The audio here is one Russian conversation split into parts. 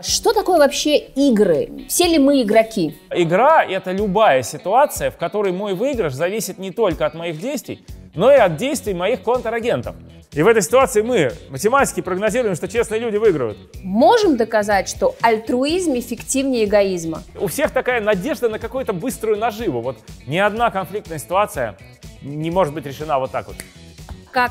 Что такое вообще игры? Все ли мы игроки? Игра – это любая ситуация, в которой мой выигрыш зависит не только от моих действий, но и от действий моих контрагентов. И в этой ситуации мы, математики, прогнозируем, что честные люди выиграют. Можем доказать, что альтруизм эффективнее эгоизма? У всех такая надежда на какую-то быструю наживу. Вот ни одна конфликтная ситуация не может быть решена вот так вот. Как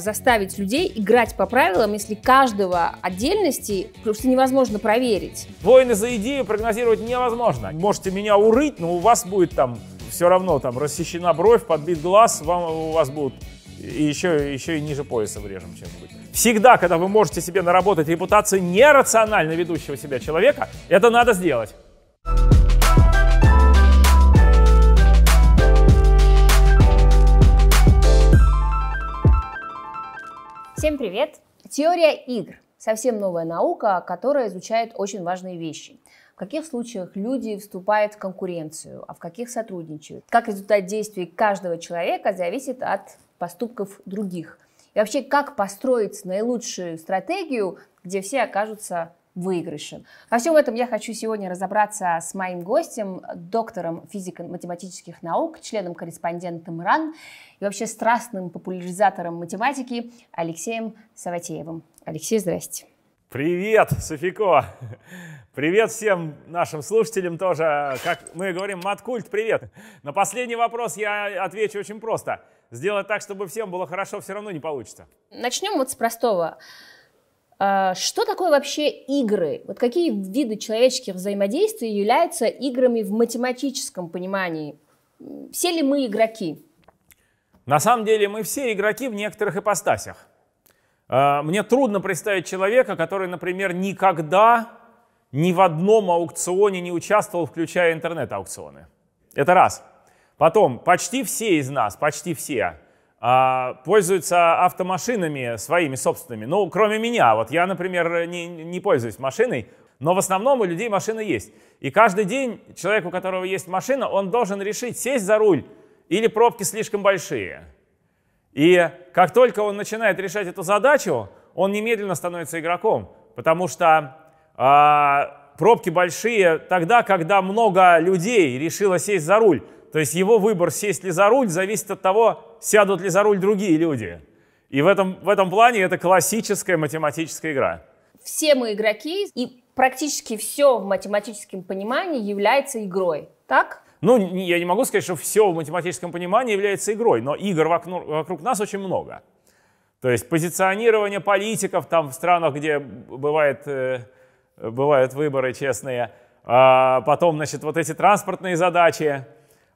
заставить людей играть по правилам, если каждого отдельности просто невозможно проверить? Войны за идею прогнозировать невозможно. Можете меня урыть, но у вас будет там все равно там рассечена бровь, подбит глаз, у вас будут еще и ниже пояса врежем чем-нибудь. Всегда, когда вы можете себе наработать репутацию нерационально ведущего себя человека, это надо сделать. Всем привет! Теория игр – совсем новая наука, которая изучает очень важные вещи. В каких случаях люди вступают в конкуренцию, а в каких сотрудничают. Как результат действий каждого человека зависит от поступков других. И вообще, как построить наилучшую стратегию, где все окажутся выигрышем. Во всем этом я хочу сегодня разобраться с моим гостем, доктором физико-математических наук, членом-корреспондентом РАН и вообще страстным популяризатором математики Алексеем Саватеевым. Алексей, здрасте. Привет, Софико. Привет всем нашим слушателям тоже. Как мы говорим, маткульт, привет. На последний вопрос я отвечу очень просто. Сделать так, чтобы всем было хорошо, все равно не получится. Начнем вот с простого. Что такое вообще игры? Вот какие виды человеческих взаимодействий являются играми в математическом понимании? Все ли мы игроки? На самом деле мы все игроки в некоторых ипостасях. Мне трудно представить человека, который, например, никогда ни в одном аукционе не участвовал, включая интернет-аукционы. Это раз. Потом, почти все из нас, почти все, пользуются автомашинами своими собственными. Ну, кроме меня. Вот я, например, не пользуюсь машиной, но в основном у людей машина есть. И каждый день человек, у которого есть машина, он должен решить, сесть за руль или пробки слишком большие. И как только он начинает решать эту задачу, он немедленно становится игроком, потому что пробки большие тогда, когда много людей решило сесть за руль. То есть его выбор, сесть ли за руль, зависит от того, сядут ли за руль другие люди. И в этом плане это классическая математическая игра. Все мы игроки, и практически все в математическом понимании является игрой, так? Ну, я не могу сказать, что все в математическом понимании является игрой, но игр вокруг нас очень много. То есть позиционирование политиков там в странах, где бывают выборы честные, потом, значит, вот эти транспортные задачи,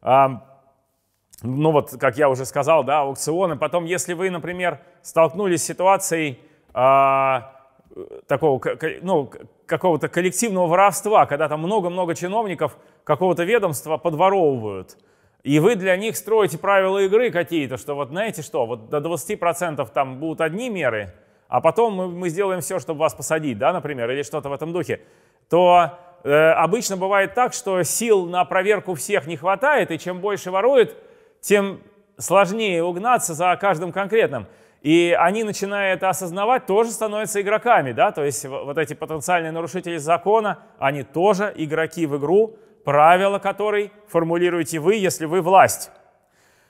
ну вот, как я уже сказал, да, аукционы. Потом, если вы, например, столкнулись с ситуацией какого-то коллективного воровства, когда там много-много чиновников какого-то ведомства подворовывают, и вы для них строите правила игры какие-то, что вот знаете что, вот до 20% там будут одни меры, а потом мы сделаем все, чтобы вас посадить, да, например, или что-то в этом духе, то обычно бывает так, что сил на проверку всех не хватает, и чем больше воруют, тем сложнее угнаться за каждым конкретным. И они, начиная это осознавать, тоже становятся игроками, да? То есть вот эти потенциальные нарушители закона, они тоже игроки в игру, правила которой формулируете вы, если вы власть.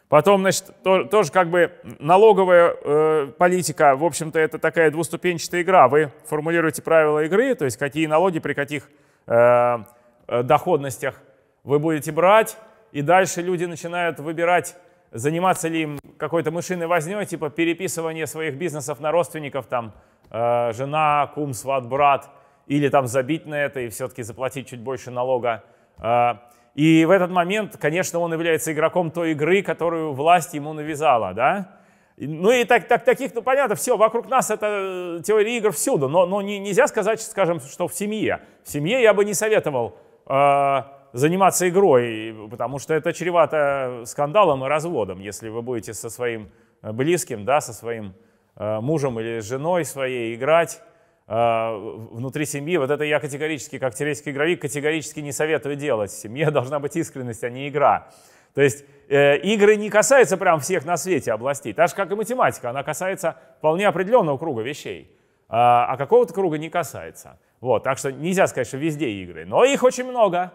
Потом, значит, тоже как бы налоговая политика, в общем-то, это такая двуступенчатая игра. Вы формулируете правила игры, то есть какие налоги при каких доходностях вы будете брать, и дальше люди начинают выбирать, заниматься ли им какой-то мышиной вознёй, типа переписывание своих бизнесов на родственников, там, жена, кум, сват, брат, или там забить на это и все-таки заплатить чуть больше налога. И в этот момент, конечно, он является игроком той игры, которую власть ему навязала, да? Ну и таких, ну понятно, все, вокруг нас это теория игр всюду, но нельзя сказать, скажем, что в семье. В семье я бы не советовал заниматься игрой, потому что это чревато скандалом и разводом, если вы будете со своим близким, да, со своим мужем или женой своей играть внутри семьи. Вот это я категорически, как теоретический игровик, категорически не советую делать. В семье должна быть искренность, а не игра. То есть игры не касаются прям всех на свете областей, так же, как и математика, она касается вполне определенного круга вещей. а какого-то круга не касается. Вот, так что нельзя сказать, что везде игры, но их очень много.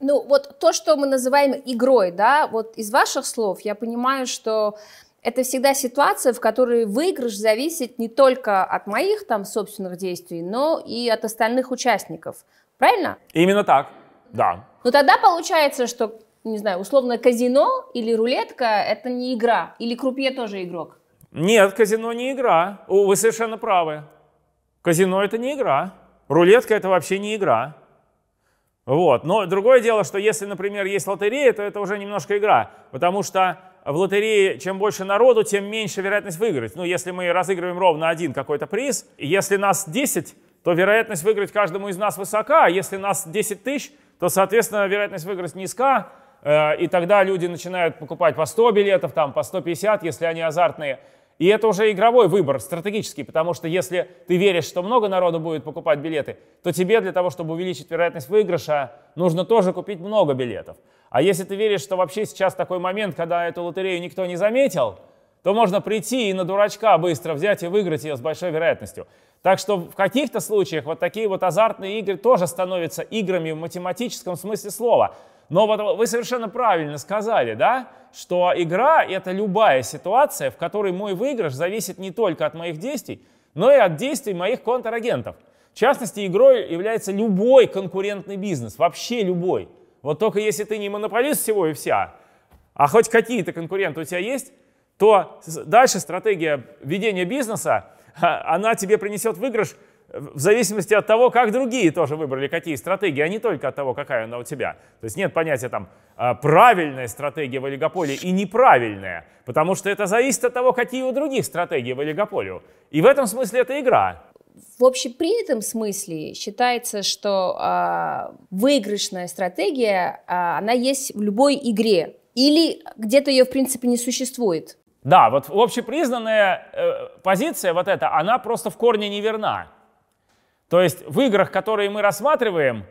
Ну, вот то, что мы называем игрой, да, вот из ваших слов я понимаю, что это всегда ситуация, в которой выигрыш зависит не только от моих там собственных действий, но и от остальных участников. Правильно? Именно так, да. Ну, тогда получается, что, не знаю, условно казино или рулетка – это не игра, или крупье тоже игрок? Нет, казино не игра. О, вы совершенно правы. Казино – это не игра. Рулетка – это вообще не игра. Вот. Но другое дело, что если, например, есть лотерея, то это уже немножко игра, потому что в лотерее чем больше народу, тем меньше вероятность выиграть. Ну, если мы разыгрываем ровно один какой-то приз, если нас 10, то вероятность выиграть каждому из нас высока, а если нас 10 тысяч, то, соответственно, вероятность выиграть низка, и тогда люди начинают покупать по 100 билетов, там, по 150, если они азартные. И это уже игровой выбор, стратегический, потому что если ты веришь, что много народу будет покупать билеты, то тебе для того, чтобы увеличить вероятность выигрыша, нужно тоже купить много билетов. А если ты веришь, что вообще сейчас такой момент, когда эту лотерею никто не заметил, то можно прийти и на дурачка быстро взять и выиграть ее с большой вероятностью. Так что в каких-то случаях вот такие вот азартные игры тоже становятся играми в математическом смысле слова. Но вот вы совершенно правильно сказали, да, что игра — это любая ситуация, в которой мой выигрыш зависит не только от моих действий, но и от действий моих контрагентов. В частности, игрой является любой конкурентный бизнес, вообще любой. Вот только если ты не монополист всего и вся, а хоть какие-то конкуренты у тебя есть, то дальше стратегия ведения бизнеса, она тебе принесет выигрыш в зависимости от того, как другие тоже выбрали какие стратегии, а не только от того, какая она у тебя. То есть нет понятия там правильная стратегия в олигополии и неправильная, потому что это зависит от того, какие у других стратегии в олигополию. И в этом смысле это игра. В общепринятом смысле считается, что выигрышная стратегия, она есть в любой игре. Или где-то ее в принципе не существует. Да, вот общепризнанная позиция вот эта, она просто в корне неверна. То есть в играх, которые мы рассматриваем,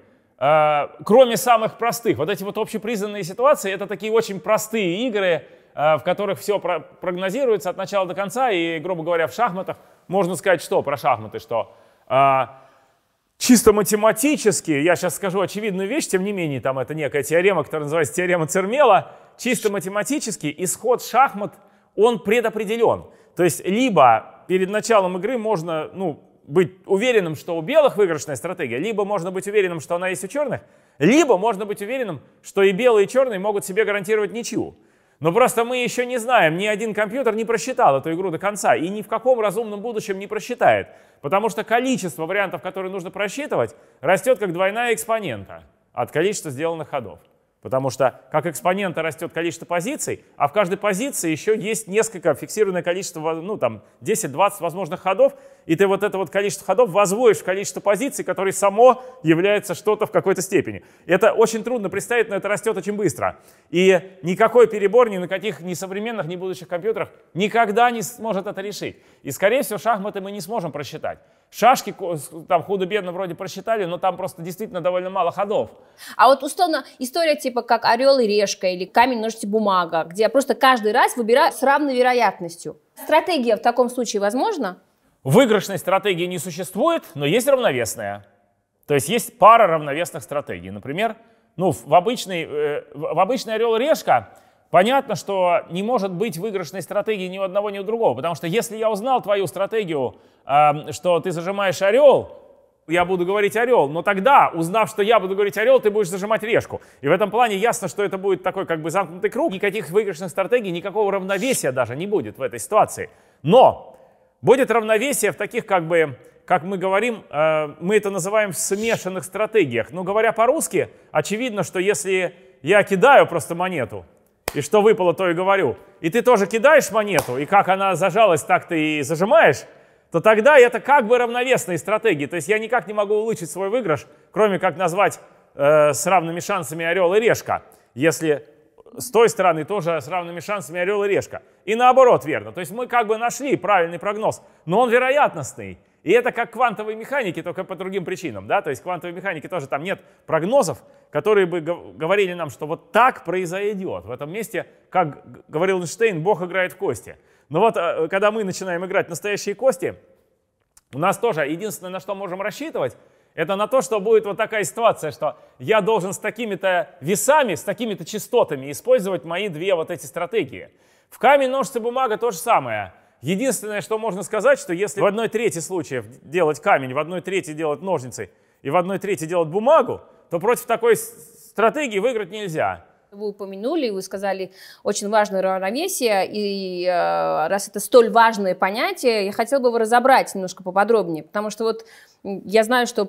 кроме самых простых, вот эти вот общепризнанные ситуации, это такие очень простые игры, в которых все прогнозируется от начала до конца, и, грубо говоря, в шахматах можно сказать, что про шахматы, что чисто математически, я сейчас скажу очевидную вещь, тем не менее, там это некая теорема, которая называется теорема Цермело, чисто математически исход шахмат, он предопределен. То есть либо перед началом игры можно, ну, быть уверенным, что у белых выигрышная стратегия, либо можно быть уверенным, что она есть у черных, либо можно быть уверенным, что и белые, и черные могут себе гарантировать ничью. Но просто мы еще не знаем, ни один компьютер не просчитал эту игру до конца и ни в каком разумном будущем не просчитает, потому что количество вариантов, которые нужно просчитывать, растет как двойная экспонента от количества сделанных ходов. Потому что как экспонента растет количество позиций, а в каждой позиции еще есть несколько фиксированное количество, ну там 10-20 возможных ходов, и ты вот это вот количество ходов возводишь в количество позиций, которые само является что-то в какой-то степени. Это очень трудно представить, но это растет очень быстро. И никакой перебор ни на каких ни современных, ни будущих компьютерах никогда не сможет это решить. И скорее всего шахматы мы не сможем просчитать. Шашки там худо-бедно вроде просчитали, но там просто действительно довольно мало ходов. А вот условно история типа как орел и решка или камень, ножницы, бумага, где я просто каждый раз выбираю с равной вероятностью. Стратегия в таком случае возможна? Выигрышной стратегии не существует, но есть равновесная. То есть есть пара равновесных стратегий. Например, ну, в обычный орел и решка понятно, что не может быть выигрышной стратегии ни у одного, ни у другого. Потому что если я узнал твою стратегию, что ты зажимаешь орел, я буду говорить орел. Но тогда, узнав, что я буду говорить орел, ты будешь зажимать решку. И в этом плане ясно, что это будет такой как бы замкнутый круг. Никаких выигрышных стратегий, никакого равновесия даже не будет в этой ситуации. Но будет равновесие в таких как бы, как мы говорим, мы это называем в смешанных стратегиях. Но говоря по-русски, очевидно, что если я кидаю просто монету, и что выпало, то и говорю. И ты тоже кидаешь монету, и как она зажалась, так ты и зажимаешь, то тогда это как бы равновесные стратегии. То есть я никак не могу улучшить свой выигрыш, кроме как назвать с равными шансами орел и решка, если с той стороны тоже с равными шансами орел и решка. И наоборот верно. То есть мы как бы нашли правильный прогноз, но он вероятностный. И это как квантовые механики, только по другим причинам, да, то есть квантовые механики тоже там нет прогнозов, которые бы говорили нам, что вот так произойдет. В этом месте, как говорил Эйнштейн, Бог играет в кости. Но вот когда мы начинаем играть в настоящие кости, У нас тоже единственное, на что можем рассчитывать, это на то, что будет вот такая ситуация, что я должен с такими-то весами, с такими-то частотами использовать мои две вот эти стратегии. В камень, ножницы, бумага то же самое. Единственное, что можно сказать, что если в 1/3 случаев делать камень, в 1/3 делать ножницы и в 1/3 делать бумагу, то против такой стратегии выиграть нельзя. Вы упомянули, вы сказали, очень важное равновесие, и раз это столь важное понятие, я хотела бы его разобрать немножко поподробнее, потому что вот я знаю, что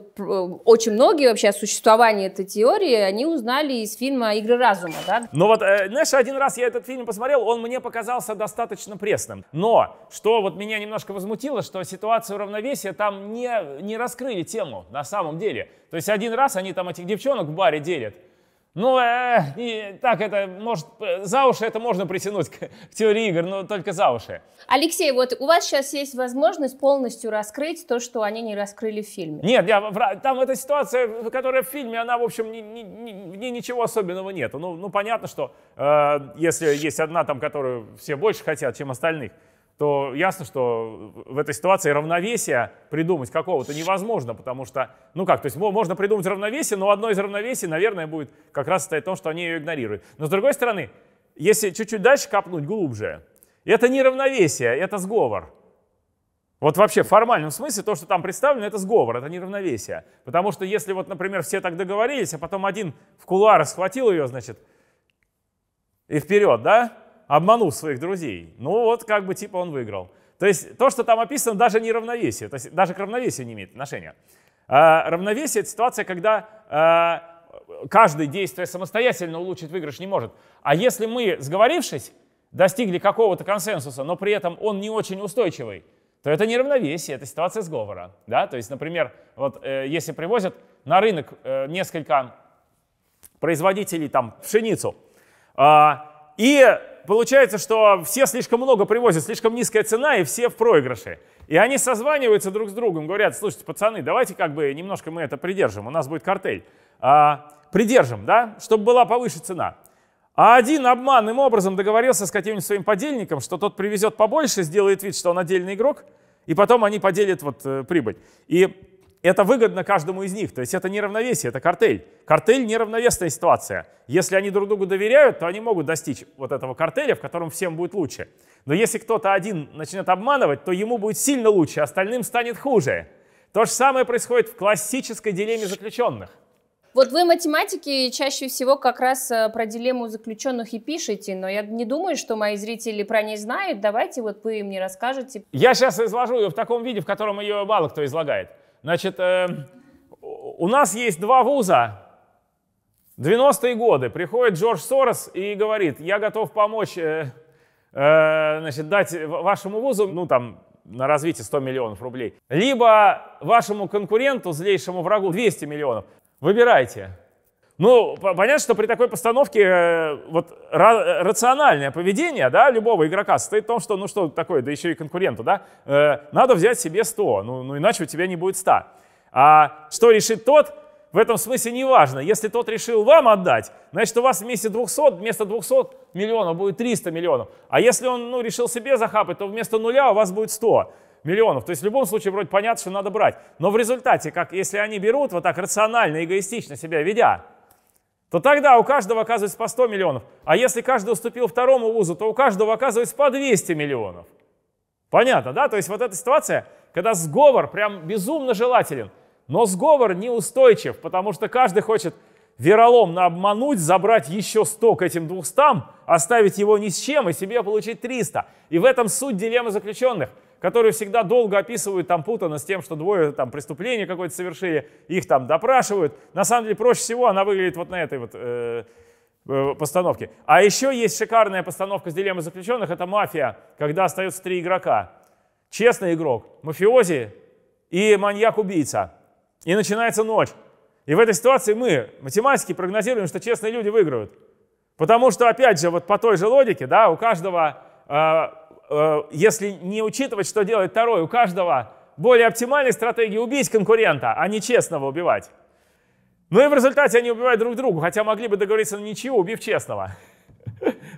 очень многие вообще о существовании этой теории, они узнали из фильма «Игры разума». Да? Ну вот, Нэш, один раз я этот фильм посмотрел, он мне показался достаточно пресным, но что вот меня немножко возмутило, что ситуацию равновесия там не раскрыли тему на самом деле. То есть один раз они там этих девчонок в баре делят. Ну, так это, может, за уши это можно притянуть к теории игр, но только за уши. Алексей, вот у вас сейчас есть возможность полностью раскрыть то, что они не раскрыли в фильме. Нет, там эта ситуация, которая в фильме, она, в общем, в ней ничего особенного нет. Ну, понятно, что если есть одна там, которую все больше хотят, чем остальных, то ясно, что в этой ситуации равновесия придумать какого-то невозможно, потому что, ну как, то есть можно придумать равновесие, но одно из равновесий, наверное, будет как раз состоять в том, что они ее игнорируют. Но с другой стороны, если чуть-чуть дальше копнуть глубже, это не равновесие, это сговор. Вот вообще в формальном смысле то, что там представлено, это сговор, это не равновесие. Потому что если вот, например, все так договорились, а потом один в кулуарах схватил ее, значит, и вперед, да? Обманув своих друзей. Ну вот, как бы, типа, он выиграл. То есть то, что там описано, даже не равновесие. То есть даже к равновесию не имеет отношения. Равновесие — это ситуация, когда каждый, действуя самостоятельно, улучшить выигрыш не может. А если мы, сговорившись, достигли какого-то консенсуса, но при этом он не очень устойчивый, то это не равновесие, это ситуация сговора. Да? То есть, например, вот если привозят на рынок несколько производителей там пшеницу, и получается, что все слишком много привозят, слишком низкая цена, и все в проигрыше. И они созваниваются друг с другом, говорят: слушайте, пацаны, давайте как бы немножко мы это придержим, у нас будет картель. Придержим, да, чтобы была повыше цена. А один обманным образом договорился с каким-нибудь своим подельником, что тот привезет побольше, сделает вид, что он отдельный игрок, и потом они поделят вот прибыль. И это выгодно каждому из них, то есть это не равновесие, это картель. Картель — неравновесная ситуация. Если они друг другу доверяют, то они могут достичь вот этого картеля, в котором всем будет лучше. Но если кто-то один начнет обманывать, то ему будет сильно лучше, остальным станет хуже. То же самое происходит в классической дилемме заключенных. Вот вы, математики, чаще всего как раз про дилемму заключенных и пишете, но я не думаю, что мои зрители про нее знают, давайте вот вы им не расскажете. Я сейчас изложу ее в таком виде, в котором ее мало кто излагает. Значит, у нас есть два вуза, 90-е годы, приходит Джордж Сорос и говорит: я готов помочь, значит, дать вашему вузу, ну там, на развитие 100 миллионов рублей, либо вашему конкуренту, злейшему врагу, 200 миллионов, выбирайте. Ну, понятно, что при такой постановке вот рациональное поведение, да, любого игрока состоит в том, что, ну что такое, да еще и конкуренту, да, надо взять себе 100, ну иначе у тебя не будет 100. А что решит тот, в этом смысле не важно. Если тот решил вам отдать, значит, у вас вместо 200 миллионов будет 300 миллионов. А если он, ну, решил себе захапать, то вместо 0 у вас будет 100 миллионов. То есть в любом случае вроде понятно, что надо брать. Но в результате, как если они берут вот так рационально, эгоистично себя ведя, то тогда у каждого оказывается по 100 миллионов. А если каждый уступил второму вузу, то у каждого оказывается по 200 миллионов. Понятно, да? То есть вот эта ситуация, когда сговор прям безумно желателен, но сговор неустойчив, потому что каждый хочет вероломно обмануть, забрать еще 100 к этим 200, оставить его ни с чем и себе получить 300. И в этом суть дилеммы заключенных, которые всегда долго описывают там путано с тем, что двое там преступление какое-то совершили, их там допрашивают. На самом деле проще всего она выглядит вот на этой вот постановке. А еще есть шикарная постановка с дилеммой заключенных, это мафия, когда остается 3 игрока. Честный игрок, мафиози и маньяк-убийца. И начинается ночь. И в этой ситуации мы, математики, прогнозируем, что честные люди выиграют. Потому что, опять же, вот по той же логике, да, у каждого... если не учитывать, что делает второй, у каждого более оптимальной стратегии убить конкурента, а не честного убивать. Ну и в результате они убивают друг друга, хотя могли бы договориться на ничью, убив честного.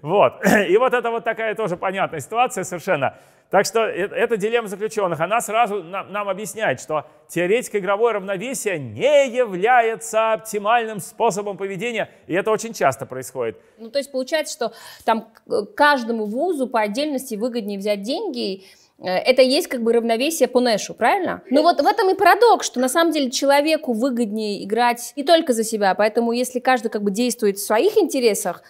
Вот. И вот это вот такая тоже понятная ситуация совершенно. Так что это дилемма заключенных. Она сразу нам объясняет, что теоретика игровое равновесие не является оптимальным способом поведения, и это очень часто происходит. Ну, то есть получается, что там каждому вузу по отдельности выгоднее взять деньги. Это есть как бы равновесие по Нэшу, правильно? Ну вот в этом и парадокс, что на самом деле человеку выгоднее играть не только за себя, поэтому если каждый как бы действует в своих интересах,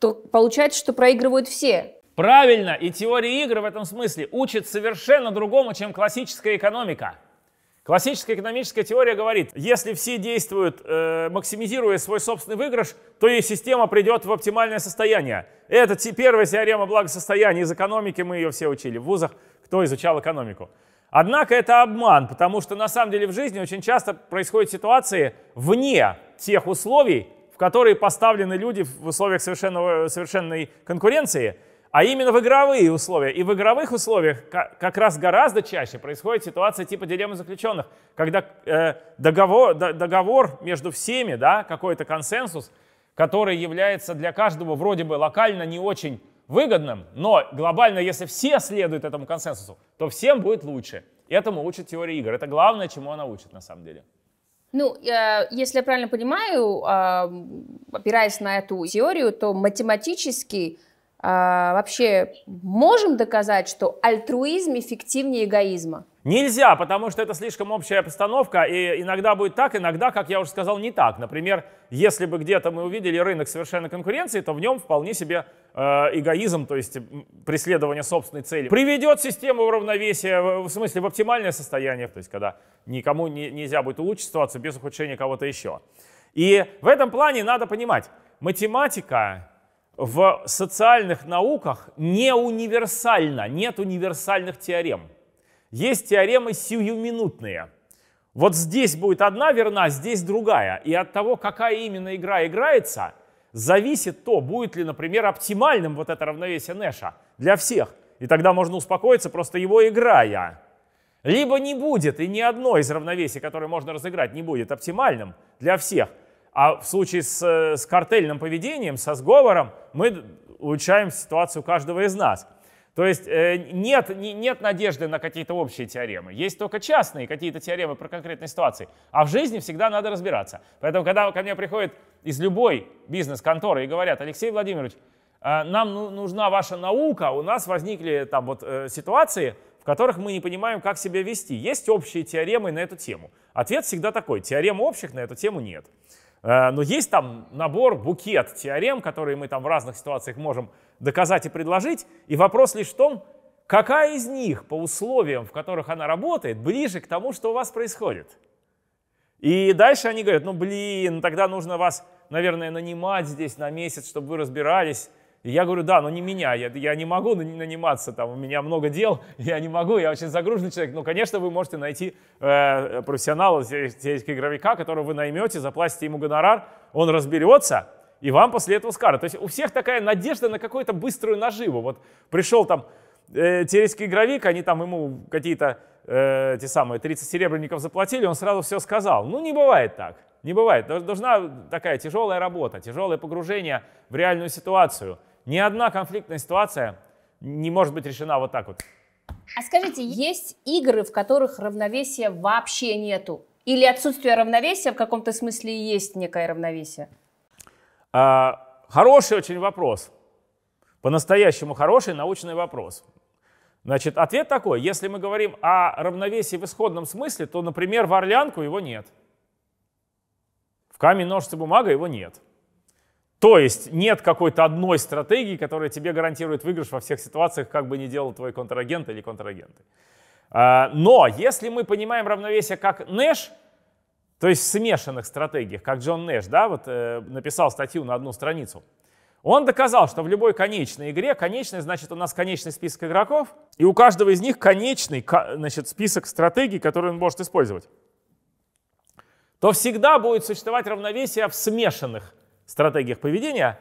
то получается, что проигрывают все. Правильно, и теория игр в этом смысле учит совершенно другому, чем классическая экономика. Классическая экономическая теория говорит, если все действуют, максимизируя свой собственный выигрыш, то и система придет в оптимальное состояние. Это первая теорема благосостояния из экономики, мы ее все учили в вузах, кто изучал экономику. Однако это обман, потому что на самом деле в жизни очень часто происходят ситуации вне тех условий, в которые поставлены люди в условиях совершенной конкуренции, а именно в игровые условия. И в игровых условиях как раз гораздо чаще происходит ситуация типа дилеммы заключенных, когда договор между всеми, да, какой-то консенсус, который является для каждого вроде бы локально не очень выгодным, но глобально, если все следуют этому консенсусу, то всем будет лучше. Этому учит теория игр. Это главное, чему она учит на самом деле. Ну, если я правильно понимаю, опираясь на эту теорию, то математически... вообще можем доказать, что альтруизм эффективнее эгоизма? Нельзя, потому что это слишком общая постановка, и иногда будет так, иногда, как я уже сказал, не так. Например, если бы где-то мы увидели рынок совершенной конкуренции, то в нем вполне себе эгоизм, то есть преследование собственной цели, приведет систему в равновесие, в смысле в оптимальное состояние, то есть когда никому нельзя будет улучшить ситуацию без ухудшения кого-то еще. И в этом плане надо понимать, математика... в социальных науках не универсально, нет универсальных теорем. Есть теоремы сиюминутные. Вот здесь будет одна верна, здесь другая. И от того, какая именно игра играется, зависит то, будет ли, например, оптимальным вот это равновесие Нэша для всех. И тогда можно успокоиться, просто его играя. Либо не будет, и ни одно из равновесий, которое можно разыграть, не будет оптимальным для всех. А в случае с картельным поведением, со сговором, мы улучшаем ситуацию каждого из нас. То есть нет надежды на какие-то общие теоремы. Есть только частные какие-то теоремы про конкретные ситуации. А в жизни всегда надо разбираться. Поэтому, когда ко мне приходят из любой бизнес-конторы и говорят: Алексей Владимирович, нам нужна ваша наука, у нас возникли там вот ситуации, в которых мы не понимаем, как себя вести. Есть общие теоремы на эту тему? Ответ всегда такой: теорем общих на эту тему нет. Но есть там набор, букет теорем, которые мы там в разных ситуациях можем доказать и предложить. И вопрос лишь в том, какая из них по условиям, в которых она работает, ближе к тому, что у вас происходит. И дальше они говорят: ну блин, тогда нужно вас, наверное, нанимать здесь на месяц, чтобы вы разбирались. И я говорю: да, но не меня, я не могу наниматься, там, у меня много дел, я не могу, я очень загруженный человек. Ну, конечно, вы можете найти профессионала, игровика, которого вы наймете, заплатите ему гонорар, он разберется, и вам после этого скажут. То есть у всех такая надежда на какую-то быструю наживу. Вот пришел там теоретический игровик, они там ему какие-то 30 серебряников заплатили, он сразу все сказал. Ну, не бывает так. Не бывает. Должна такая тяжелая работа, тяжелое погружение в реальную ситуацию. Ни одна конфликтная ситуация не может быть решена вот так вот. А скажите, есть игры, в которых равновесия вообще нету? Или отсутствие равновесия в каком-то смысле есть некое равновесие? Хороший очень вопрос. По-настоящему хороший научный вопрос. Значит, ответ такой. Если мы говорим о равновесии в исходном смысле, то, например, в «Орлянку» его нет. В «Камень, ножницы, бумага» его нет. То есть нет какой-то одной стратегии, которая тебе гарантирует выигрыш во всех ситуациях, как бы ни делал твой контрагент или контрагенты. Но если мы понимаем равновесие как Нэш, то есть в смешанных стратегиях, как Джон Нэш, да, вот написал статью на одну страницу, он доказал, что в любой конечной игре, конечная, значит, у нас конечный список игроков, и у каждого из них конечный, значит, список стратегий, которые он может использовать, то всегда будет существовать равновесие в смешанных стратегиях поведения,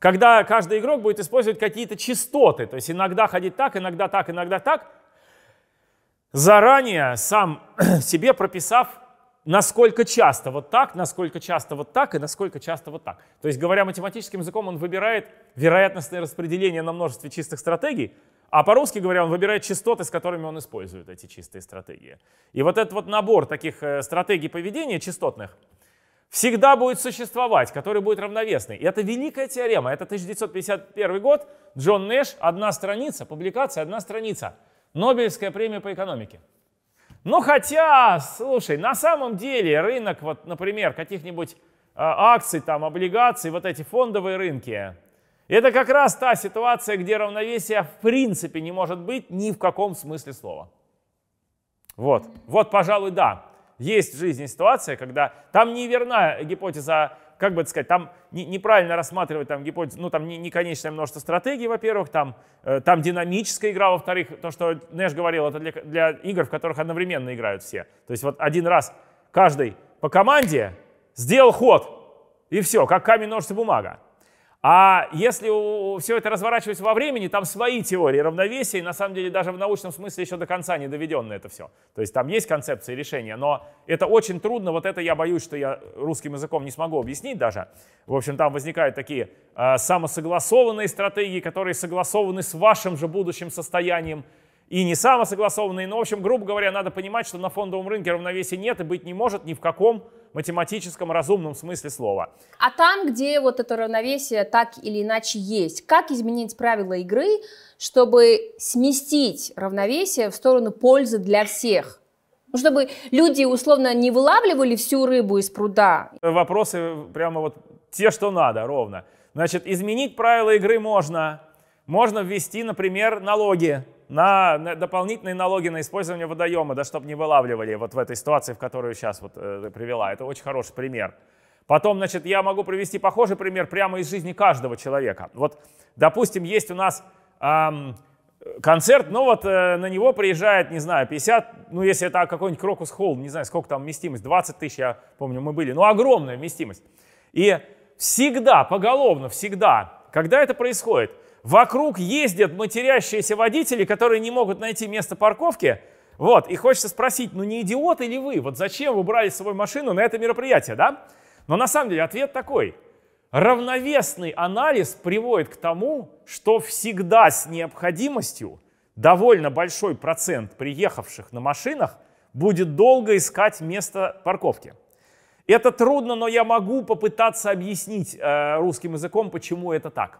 когда каждый игрок будет использовать какие-то частоты, то есть иногда ходить так, иногда так, иногда так, заранее сам себе прописав, насколько часто вот так, насколько часто вот так и насколько часто вот так. То есть, говоря математическим языком, он выбирает вероятностное распределение на множестве чистых стратегий, А по-русски говоря, он выбирает частоты, с которыми он использует эти чистые стратегии. И вот этот вот набор таких стратегий поведения частотных всегда будет существовать, который будет равновесный. И это великая теорема. Это 1951 год, Джон Нэш, одна страница, публикация, одна страница. Нобелевская премия по экономике. Ну хотя, слушай, на самом деле рынок, вот, например, каких-нибудь акций, там, облигаций, вот эти фондовые рынки, это как раз та ситуация, где равновесия в принципе не может быть ни в каком смысле слова. Вот, вот, пожалуй, да. Есть в жизни ситуация, когда там неверна гипотеза, как бы это сказать, там неправильно рассматривать там, гипотезу, ну там неконечное множество стратегий, во-первых, там динамическая игра, во-вторых, то, что Нэш говорил, это для игр, в которых одновременно играют все. То есть вот один раз каждый по команде сделал ход, и все, как камень, ножницы, бумага. А если все это разворачивается во времени, там свои теории равновесия, и на самом деле даже в научном смысле еще до конца не доведено это все. То есть там есть концепции решения, но это очень трудно, вот это я боюсь, что я русским языком не смогу объяснить даже. В общем, там возникают такие самосогласованные стратегии, которые согласованы с вашим же будущим состоянием, и не самосогласованные, но, в общем, грубо говоря, надо понимать, что на фондовом рынке равновесия нет и быть не может ни в каком математическом разумном смысле слова. А там, где вот это равновесие так или иначе есть, как изменить правила игры, чтобы сместить равновесие в сторону пользы для всех? Чтобы люди, условно, не вылавливали всю рыбу из пруда. Вопросы прямо вот те, что надо, ровно. Значит, изменить правила игры можно. Можно ввести, например, налоги. На дополнительные налоги на использование водоема, да, чтобы не вылавливали вот в этой ситуации, в которую сейчас вот привела. Это очень хороший пример. Потом, значит, я могу привести похожий пример прямо из жизни каждого человека. Вот, допустим, есть у нас концерт, ну вот на него приезжает, не знаю, 50, ну если это какой-нибудь Крокус Холл, не знаю, сколько там вместимость, 20 тысяч, я помню, мы были, ну огромная вместимость. И всегда, поголовно, всегда, когда это происходит, вокруг ездят матерящиеся водители, которые не могут найти место парковки. Вот, и хочется спросить, ну не идиоты ли вы? Вот зачем вы брали с собой машину на это мероприятие, да? Но на самом деле ответ такой. Равновесный анализ приводит к тому, что всегда с необходимостью довольно большой процент приехавших на машинах будет долго искать место парковки. Это трудно, но я могу попытаться объяснить русским языком, почему это так.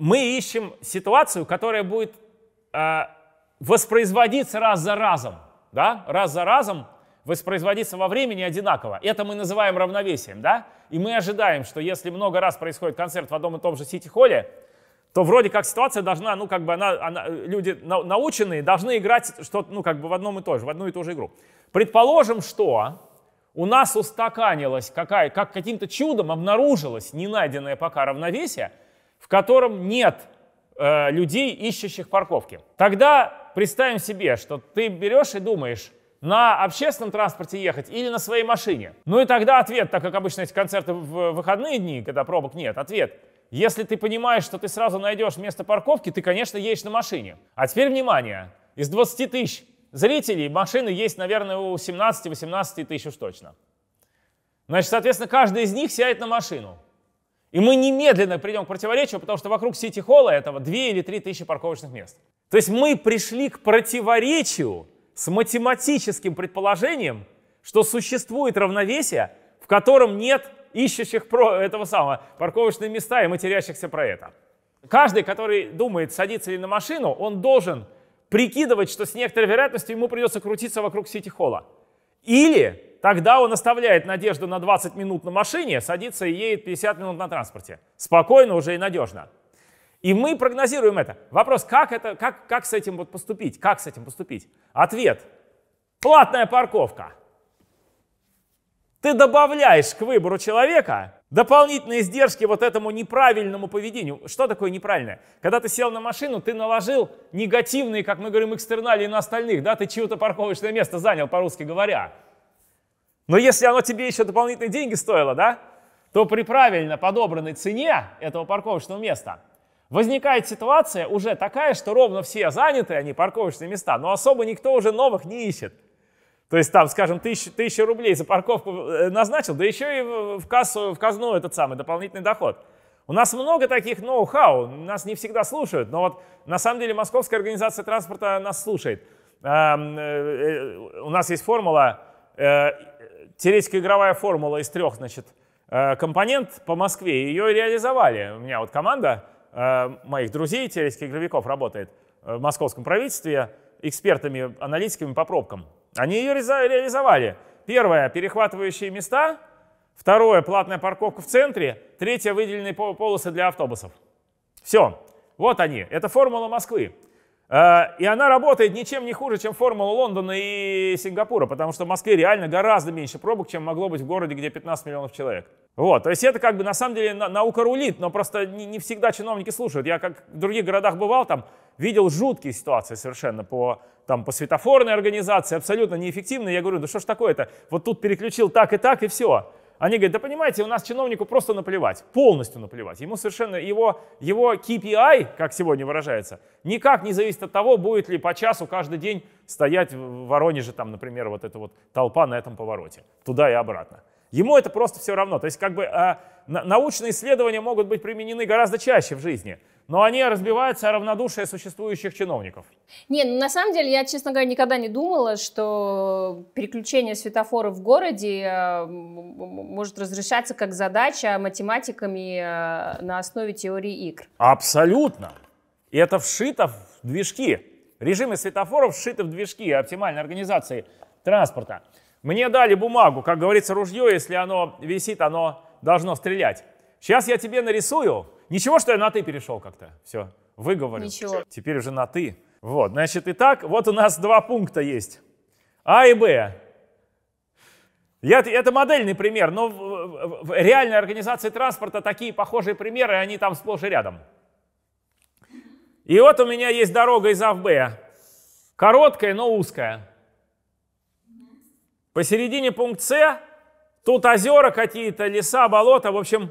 Мы ищем ситуацию, которая будет воспроизводиться раз за разом. Да? Раз за разом воспроизводиться во времени одинаково. Это мы называем равновесием. Да? И мы ожидаем, что если много раз происходит концерт в одном и том же Сити-холле, то вроде как ситуация должна, ну как бы люди наученные должны играть что-то, ну как бы в одном и том же, в одну и ту же игру. Предположим, что у нас устаканилось, как каким-то чудом обнаружилось не найденное пока равновесие, в котором нет людей, ищущих парковки. Тогда представим себе, что ты берешь и думаешь, на общественном транспорте ехать или на своей машине. Ну и тогда ответ, так как обычно эти концерты в выходные дни, когда пробок нет, ответ. Если ты понимаешь, что ты сразу найдешь место парковки, ты, конечно, едешь на машине. А теперь внимание, из 20 тысяч зрителей машины есть, наверное, у 17-18 тысяч уж точно. Значит, соответственно, каждый из них сядет на машину. И мы немедленно придем к противоречию, потому что вокруг Сити-холла этого 2 или 3 тысячи парковочных мест. То есть мы пришли к противоречию с математическим предположением, что существует равновесие, в котором нет ищущих этого самого парковочные места и матерящихся про это. Каждый, который думает, садится ли на машину, он должен прикидывать, что с некоторой вероятностью ему придется крутиться вокруг Сити-холла. Или тогда он оставляет надежду на 20 минут на машине, садится и едет 50 минут на транспорте. Спокойно уже и надежно. И мы прогнозируем это. Вопрос, как с этим вот поступить? Как с этим поступить? Ответ. Платная парковка. Ты добавляешь к выбору человека дополнительные издержки вот этому неправильному поведению. Что такое неправильное? Когда ты сел на машину, ты наложил негативные, как мы говорим, экстерналии на остальных. Да? Ты чье-то парковочное место занял, по-русски говоря. Но если оно тебе еще дополнительные деньги стоило, да, то при правильно подобранной цене этого парковочного места возникает ситуация уже такая, что ровно все заняты они парковочные места, но особо никто уже новых не ищет. То есть там, скажем, 1000 рублей за парковку назначил, да еще и в казну этот самый дополнительный доход. У нас много таких ноу-хау, нас не всегда слушают, но вот на самом деле Московская организация транспорта нас слушает. У нас есть формула, теоретико-игровая формула из трех, значит, компонент по Москве. Ее реализовали. У меня вот команда моих друзей, теоретико-игровиков, работает в московском правительстве экспертами, аналитиками по пробкам. Они ее реализовали. Первое — перехватывающие места. Второе — платная парковка в центре. Третье — выделенные полосы для автобусов. Все. Вот они. Это формула Москвы. И она работает ничем не хуже, чем формула Лондона и Сингапура, потому что в Москве реально гораздо меньше пробок, чем могло быть в городе, где 15 миллионов человек. Вот, то есть это как бы на самом деле наука рулит, но просто не всегда чиновники слушают. Я как в других городах бывал, там видел жуткие ситуации совершенно по светофорной организации, абсолютно неэффективно. Я говорю, да что ж такое-то, вот тут переключил так и все. Они говорят, да понимаете, у нас чиновнику просто наплевать, полностью наплевать. Ему совершенно, его KPI, как сегодня выражается, никак не зависит от того, будет ли по часу каждый день стоять в Воронеже, там, например, вот эта вот толпа на этом повороте, туда и обратно. Ему это просто все равно. То есть как бы научные исследования могут быть применены гораздо чаще в жизни, но они разбиваются о равнодушие существующих чиновников. Не, ну на самом деле я, честно говоря, никогда не думала, что переключение светофоров в городе может разрешаться как задача математиками на основе теории игр. Абсолютно. И это вшито в движки. Режимы светофоров вшиты в движки оптимальной организации транспорта. Мне дали бумагу, как говорится, ружье, если оно висит, оно должно стрелять. Сейчас я тебе нарисую. Ничего, что я на «ты» перешел как-то. Все, выговорил. Ничего. Теперь уже на «ты». Вот, значит, итак, вот у нас два пункта есть. А и Б. Это модельный пример, но в реальной организации транспорта такие похожие примеры, они там сплошь и рядом. И вот у меня есть дорога из А в Б. Короткая, но узкая. Посередине пункт С, тут озера какие-то, леса, болота, в общем,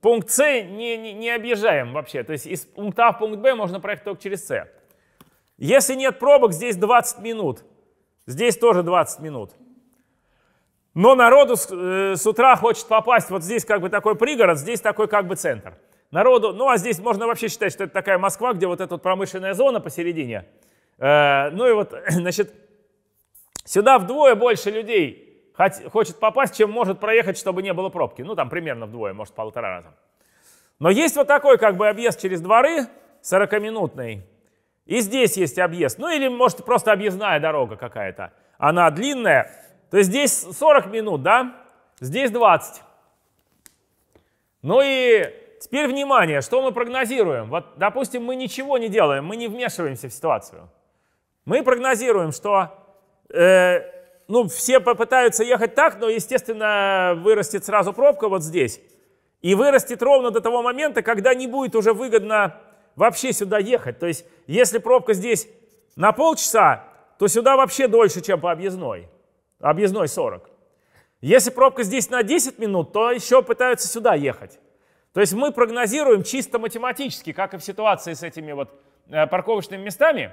пункт С не объезжаем вообще. То есть из пункта А в пункт Б можно проехать только через С. Если нет пробок, здесь 20 минут, здесь тоже 20 минут. Но народу с утра хочет попасть, вот здесь как бы такой пригород, здесь такой как бы центр. Народу, ну а здесь можно вообще считать, что это такая Москва, где вот эта вот промышленная зона посередине. Ну и вот, значит... Сюда вдвое больше людей хочет попасть, чем может проехать, чтобы не было пробки. Ну, там примерно вдвое, может, полтора раза. Но есть вот такой как бы объезд через дворы, 40-минутный. И здесь есть объезд. Ну, или, может, просто объездная дорога какая-то. Она длинная. То есть здесь 40 минут, да? Здесь 20. Ну и теперь внимание, что мы прогнозируем? Вот, допустим, мы ничего не делаем, мы не вмешиваемся в ситуацию. Мы прогнозируем, что... ну, все попытаются ехать так, но, естественно, вырастет сразу пробка вот здесь. И вырастет ровно до того момента, когда не будет уже выгодно вообще сюда ехать. То есть, если пробка здесь на полчаса, то сюда вообще дольше, чем по объездной. Объездной 40. Если пробка здесь на 10 минут, то еще пытаются сюда ехать. То есть, мы прогнозируем чисто математически, как и в ситуации с этими вот парковочными местами.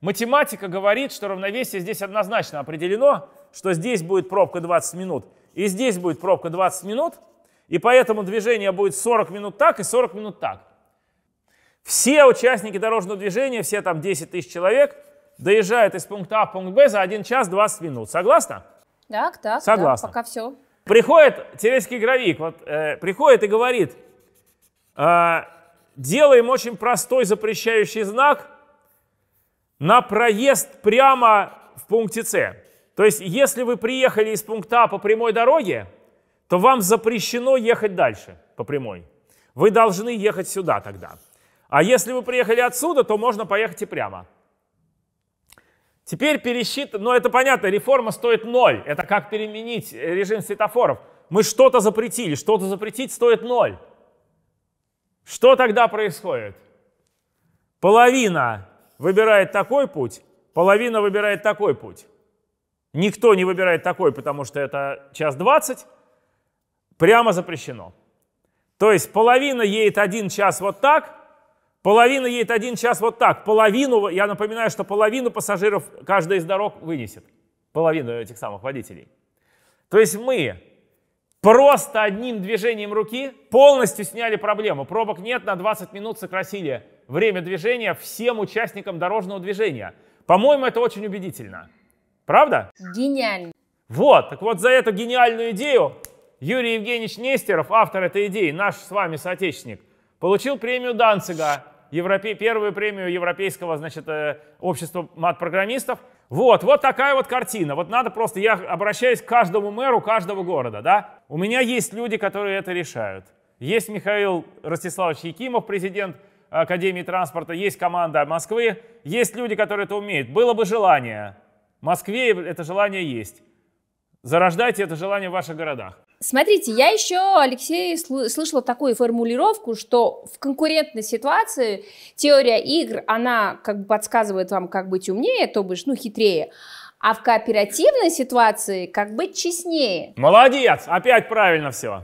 Математика говорит, что равновесие здесь однозначно определено, что здесь будет пробка 20 минут, и здесь будет пробка 20 минут, и поэтому движение будет 40 минут так и 40 минут так. Все участники дорожного движения, все там 10 тысяч человек, доезжают из пункта А в пункт Б за 1 час 20 минут. Согласна? Так, согласна. Да, пока все. Приходит теоретический игровик, вот, приходит и говорит, делаем очень простой запрещающий знак на проезд прямо в пункте С. То есть, если вы приехали из пункта А по прямой дороге, то вам запрещено ехать дальше по прямой. Вы должны ехать сюда тогда. А если вы приехали отсюда, то можно поехать и прямо. Теперь пересчитываем. Но это понятно, реформа стоит 0. Это как переменить режим светофоров. Мы что-то запретили. Что-то запретить стоит 0. Что тогда происходит? Половина выбирает такой путь, половина выбирает такой путь. Никто не выбирает такой, потому что это час 20, прямо запрещено. То есть половина едет 1 час вот так, половина едет 1 час вот так. Половину, я напоминаю, что половину пассажиров каждая из дорог вынесет. Половину этих самых водителей. То есть мы Просто одним движением руки полностью сняли проблему. Пробок нет, на 20 минут сократили время движения всем участникам дорожного движения. По-моему, это очень убедительно. Правда? Гениально. Вот, так вот за эту гениальную идею Юрий Евгеньевич Нестеров, автор этой идеи, наш с вами соотечественник, получил премию Данцига, первую премию Европейского, значит, общества мат-программистов. Вот, вот такая вот картина. Вот надо просто, я обращаюсь к каждому мэру каждого города, да? У меня есть люди, которые это решают. Есть Михаил Ростиславович Якимов, президент Академии транспорта, есть команда Москвы, есть люди, которые это умеют. Было бы желание. В Москве это желание есть. Зарождайте это желание в ваших городах. Смотрите, я еще, Алексей, слышала такую формулировку, что в конкурентной ситуации теория игр, она как бы подсказывает вам, как быть умнее, то бишь, ну, хитрее, а в кооперативной ситуации, как быть честнее. Молодец, опять правильно все.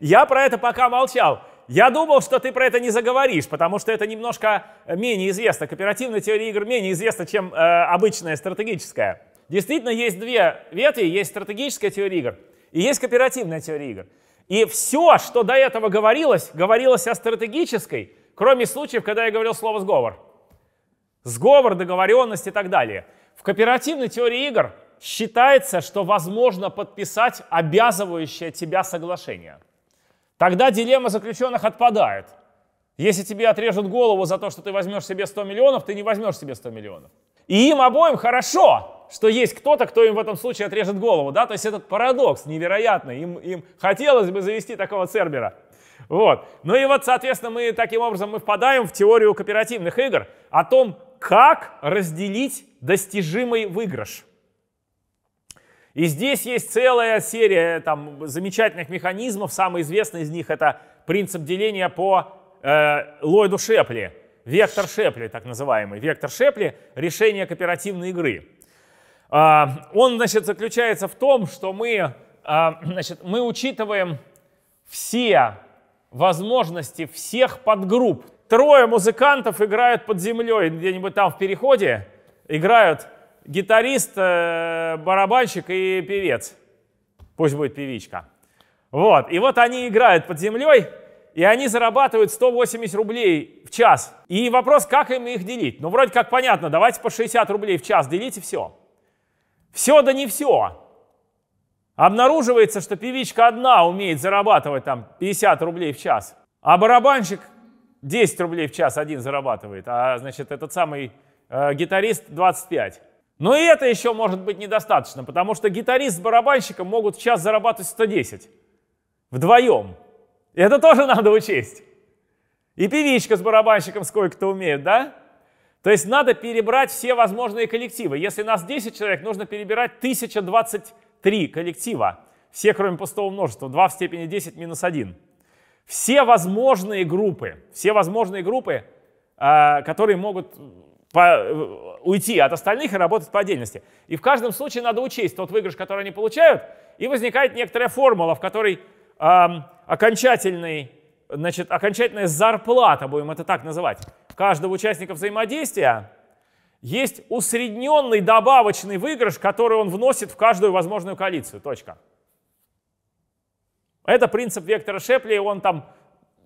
Я про это пока молчал. Я думал, что ты про это не заговоришь, потому что это немножко менее известно. Кооперативная теория игр менее известна, чем обычная стратегическая. Действительно, есть две ветви. Есть стратегическая теория игр и есть кооперативная теория игр. И все, что до этого говорилось, говорилось о стратегической, кроме случаев, когда я говорил слово «сговор». Сговор, договоренность и так далее. В кооперативной теории игр считается, что возможно подписать обязывающее тебя соглашение. Тогда дилемма заключенных отпадает. Если тебе отрежут голову за то, что ты возьмешь себе 100 миллионов, ты не возьмешь себе 100 миллионов. И им обоим хорошо, что есть кто-то, кто им в этом случае отрежет голову. Да? То есть этот парадокс невероятный. Им хотелось бы завести такого Цербера. Вот. Ну и вот, соответственно, мы таким образом впадаем в теорию кооперативных игр о том, как разделить достижимый выигрыш. И здесь есть целая серия там замечательных механизмов. Самый известный из них — это принцип деления по Ллойду Шепли. Вектор Шепли, так называемый. Вектор Шепли — решение кооперативной игры. Он, значит, заключается в том, что мы учитываем все возможности всех подгрупп. Трое музыкантов играют под землей где-нибудь там в переходе, играют... Гитарист, барабанщик и певец. Пусть будет певичка. Вот. И вот они играют под землей, и они зарабатывают 180 рублей в час. И вопрос, как им их делить? Ну, вроде как понятно, давайте по 60 рублей в час делите все. Все да не все. Обнаруживается, что певичка одна умеет зарабатывать там 50 рублей в час, а барабанщик 10 рублей в час один зарабатывает, а, значит, этот самый гитарист 25. Но и это еще может быть недостаточно, потому что гитарист с барабанщиком могут в час зарабатывать 110 вдвоем. И это тоже надо учесть. И певичка с барабанщиком сколько-то умеет, да? То есть надо перебрать все возможные коллективы. Если нас 10 человек, нужно перебирать 1023 коллектива. Все, кроме пустого множества. 2 в степени 10 минус 1. Все возможные группы, которые могут... уйти от остальных и работать по отдельности. И в каждом случае надо учесть тот выигрыш, который они получают, и возникает некоторая формула, в которой окончательная зарплата, будем это так называть, каждого участника взаимодействия есть усредненный добавочный выигрыш, который он вносит в каждую возможную коалицию. Точка. Это принцип вектора Шепли, он там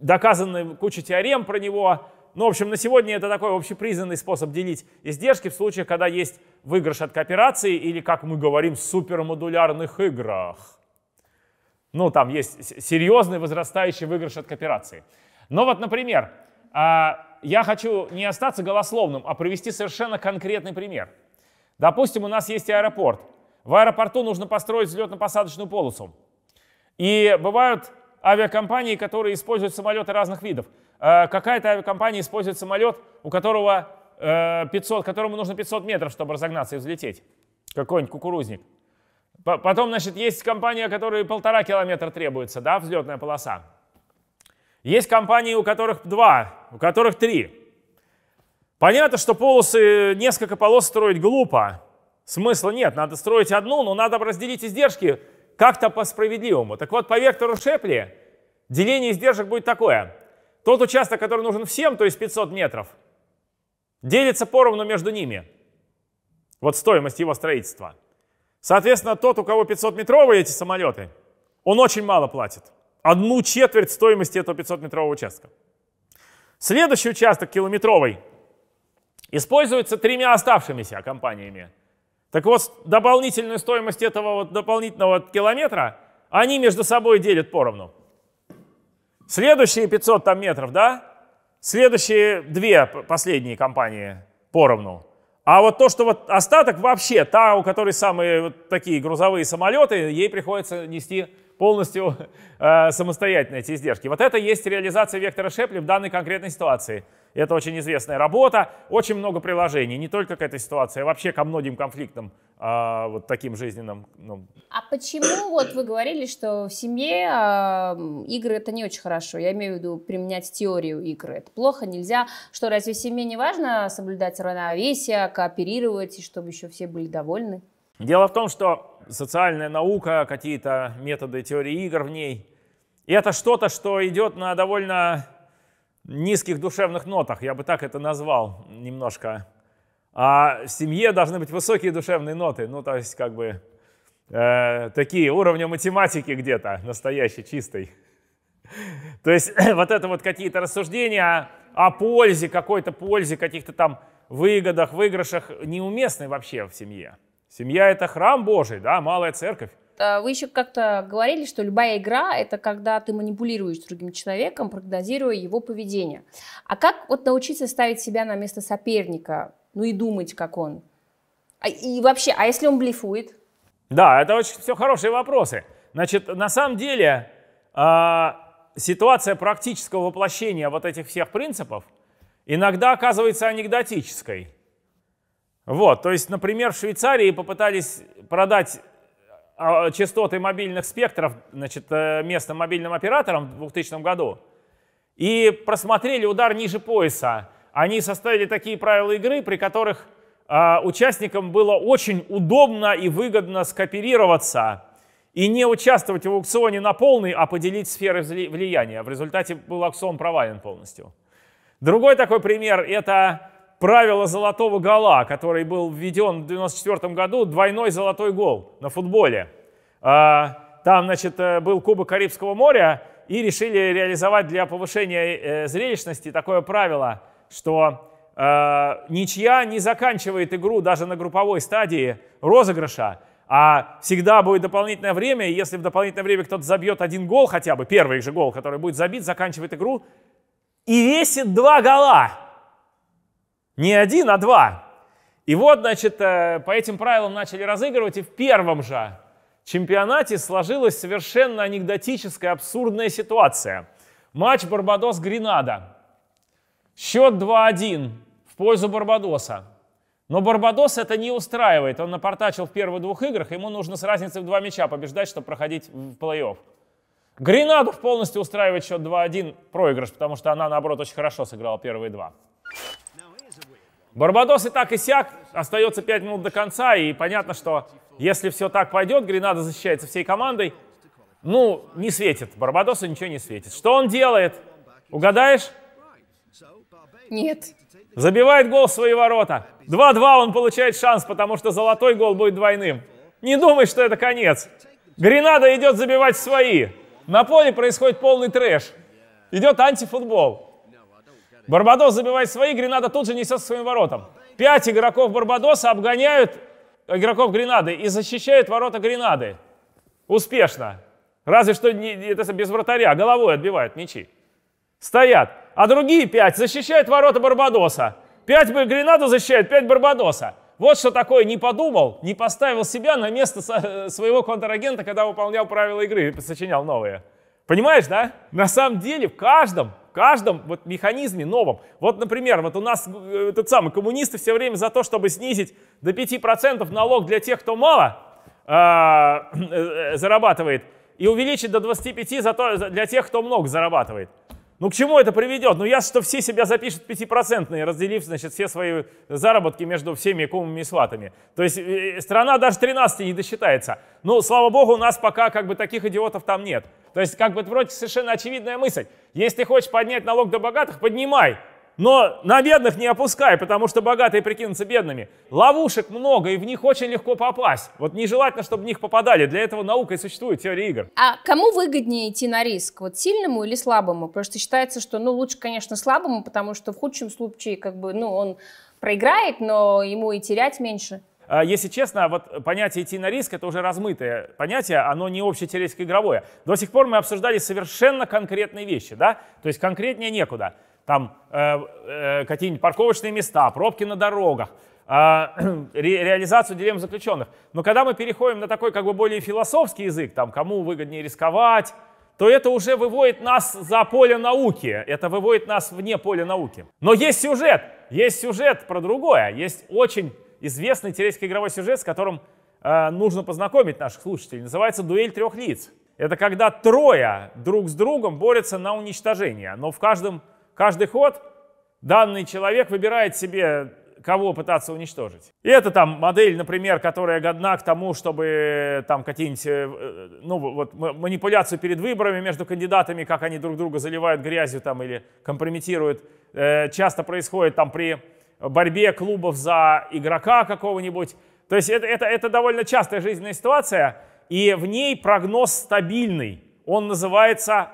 доказан, куча теорем про него. Ну, в общем, на сегодня это такой общепризнанный способ делить издержки в случаях, когда есть выигрыш от кооперации или, как мы говорим, супермодулярных играх. Ну, там есть серьезный возрастающий выигрыш от кооперации. Но вот, например, я хочу не остаться голословным, а привести совершенно конкретный пример. Допустим, у нас есть аэропорт. В аэропорту нужно построить взлетно-посадочную полосу. И бывают авиакомпании, которые используют самолеты разных видов. Какая-то авиакомпания использует самолет, у которого которому нужно 500 метров, чтобы разогнаться и взлететь. Какой-нибудь кукурузник. Потом, значит, есть компания, у которой 1,5 километра требуется, да, взлетная полоса. Есть компании, у которых 2, у которых 3. Понятно, что несколько полос строить глупо. Смысла нет, надо строить одну, но надо разделить издержки как-то по-справедливому. Так вот, по вектору Шепли деление издержек будет такое. Тот участок, который нужен всем, то есть 500 метров, делится поровну между ними. Вот стоимость его строительства. Соответственно, тот, у кого 500-метровые эти самолеты, он очень мало платит. 1/4 стоимости этого 500-метрового участка. Следующий участок, километровый, используется тремя оставшимися компаниями. Так вот, дополнительную стоимость этого вот дополнительного километра они между собой делят поровну. Следующие 500 там метров, да? Следующие две последние компании поровну. А вот то, что вот остаток вообще, та, у которой самые вот такие грузовые самолеты, ей приходится нести полностью самостоятельно эти издержки. Вот это есть реализация вектора Шепли в данной конкретной ситуации. Это очень известная работа, очень много приложений, не только к этой ситуации, а вообще ко многим конфликтам, вот таким жизненным. Ну. А почему вот вы говорили, что в семье игры это не очень хорошо? Я имею в виду применять теорию игры. Это плохо, нельзя. Что, разве в семье не важно соблюдать равновесие, кооперировать, и чтобы еще все были довольны? Дело в том, что социальная наука, какие-то методы теории игр в ней, это что-то, что идет на довольно низких душевных нотах, я бы так это назвал немножко. А в семье должны быть высокие душевные ноты, ну то есть как бы такие уровня математики где-то, настоящей, чистой. То есть вот это вот какие-то рассуждения о пользе, какой-то пользе, каких-то там выгодах, выигрышах неуместны вообще в семье. Семья — это храм Божий, да, малая церковь. Вы еще как-то говорили, что любая игра — это когда ты манипулируешь другим человеком, прогнозируя его поведение. А как вот научиться ставить себя на место соперника, ну и думать, как он? И вообще, а если он блефует? Да, это очень все хорошие вопросы. Значит, на самом деле ситуация практического воплощения вот этих всех принципов иногда оказывается анекдотической. Вот, то есть, например, в Швейцарии попытались продать частоты мобильных спектров, значит, местным мобильным операторам в 2000 году и просмотрели удар ниже пояса. Они составили такие правила игры, при которых участникам было очень удобно и выгодно скооперироваться и не участвовать в аукционе на полный, а поделить сферы влияния. В результате был аукцион провален полностью. Другой такой пример — это правило золотого гола, который был введен в 1994 году, двойной золотой гол на футболе. Там, значит, был Кубок Карибского моря, и решили реализовать для повышения зрелищности такое правило, что ничья не заканчивает игру даже на групповой стадии розыгрыша, а всегда будет дополнительное время, и если в дополнительное время кто-то забьет один гол хотя бы, первый же гол, который будет забит, заканчивает игру и весит 2 гола. Не 1, а 2. И вот, значит, по этим правилам начали разыгрывать, и в первом же чемпионате сложилась совершенно анекдотическая, абсурдная ситуация. Матч Барбадос-Гренада. Счет 2-1 в пользу Барбадоса. Но Барбадос это не устраивает. Он напортачил в первых 2 играх, ему нужно с разницей в 2 мяча побеждать, чтобы проходить в плей-офф. Гренаду полностью устраивает счет 2-1 проигрыш, потому что она, наоборот, очень хорошо сыграла первые 2. Барбадос и так и сяк, остается 5 минут до конца, и понятно, что если все так пойдет, Гренада защищается всей командой, ну, не светит, Барбадосу ничего не светит. Что он делает? Угадаешь? Нет. Забивает гол в свои ворота. 2-2 он получает шанс, потому что золотой гол будет двойным. Не думай, что это конец. Гренада идет забивать в свои. На поле происходит полный трэш. Идет антифутбол. Барбадос забивает свои, Гренада тут же несется к своим воротам. 5 игроков Барбадоса обгоняют игроков Гренады и защищают ворота Гренады. Успешно. Разве что это без вратаря, головой отбивают мячи. Стоят. А другие 5 защищают ворота Барбадоса. 5 Гренаду защищают, 5 Барбадоса. Вот что такое не подумал, не поставил себя на место своего контрагента, когда выполнял правила игры и сочинял новые. Понимаешь, да? На самом деле в каждом вот механизме новом. Вот, например, вот у нас коммунисты все время за то, чтобы снизить до 5% налог для тех, кто мало зарабатывает, и увеличить до 25% для тех, кто много зарабатывает. Ну, к чему это приведет? Ну, ясно, что все себя запишут 5%, разделив, значит, все свои заработки между всеми кумами и сватами. То есть страна даже 13 не досчитается. Ну, слава богу, у нас пока как бы таких идиотов там нет. То есть, как бы, вроде совершенно очевидная мысль. Если ты хочешь поднять налог до богатых, поднимай. но на бедных не опускай, потому что богатые прикинутся бедными. Ловушек много, и в них очень легко попасть. Вот нежелательно, чтобы в них попадали. Для этого наука и существует, теория игр. А кому выгоднее идти на риск? Вот сильному или слабому? Потому что считается, что ну, лучше, конечно, слабому, потому что в худшем случае как бы, ну, он проиграет, но ему и терять меньше. Если честно, вот понятие «идти на риск» — это уже размытое понятие, оно не общетеоретическо-игровое. До сих пор мы обсуждали совершенно конкретные вещи, да? То есть конкретнее некуда. Там какие-нибудь парковочные места, пробки на дорогах, реализацию дилемм заключенных. Но когда мы переходим на такой как бы более философский язык, там, кому выгоднее рисковать, то это уже выводит нас за поле науки, это выводит нас вне поля науки. Но есть сюжет про другое, есть очень известный теоретический игровой сюжет, с которым нужно познакомить наших слушателей. Называется «Дуэль трех лиц». Это когда трое друг с другом борются на уничтожение. Но в каждый ход данный человек выбирает себе, кого пытаться уничтожить. И это там модель, например, которая годна к тому, чтобы там какие-нибудь, ну, вот, манипуляцию перед выборами между кандидатами, как они друг друга заливают грязью там, или компрометируют, часто происходит там при борьбе клубов за игрока какого-нибудь. То есть это довольно частая жизненная ситуация, и в ней прогноз стабильный. Он называется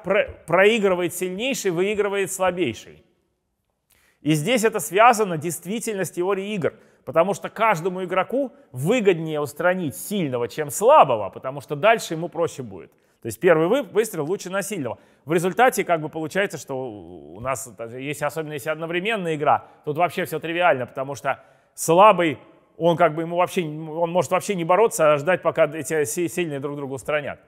«проигрывает сильнейший, выигрывает слабейший». И здесь это связано действительно с теорией игр, потому что каждому игроку выгоднее устранить сильного, чем слабого, потому что дальше ему проще будет. То есть первый выстрел лучше на сильного. В результате как бы получается, что у нас, если, особенно если одновременная игра, тут вообще все тривиально, потому что слабый, он как бы ему вообще, он может вообще не бороться, а ждать, пока эти сильные друг друга устранят.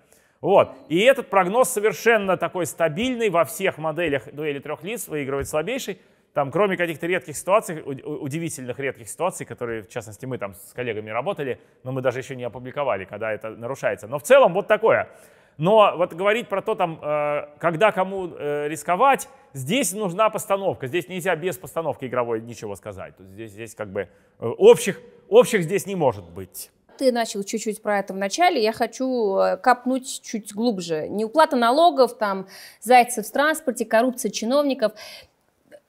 Вот. И этот прогноз совершенно такой стабильный во всех моделях дуэли трех лиц, выигрывает слабейший. Там, кроме каких-то редких ситуаций, удивительных редких ситуаций, которые, в частности, мы там с коллегами работали, но мы даже еще не опубликовали, когда это нарушается. Но в целом вот такое. Но вот говорить про то, там, когда кому рисковать, здесь нужна постановка. Здесь нельзя без постановки игровой ничего сказать. Здесь как бы общих здесь не может быть. Ты начал чуть-чуть про это в начале, я хочу копнуть чуть глубже. Неуплата налогов, там, зайцев в транспорте, коррупция чиновников.